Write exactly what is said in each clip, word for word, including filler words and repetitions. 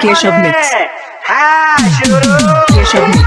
Keshav Mix. Keshav Mix.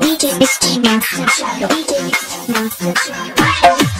We just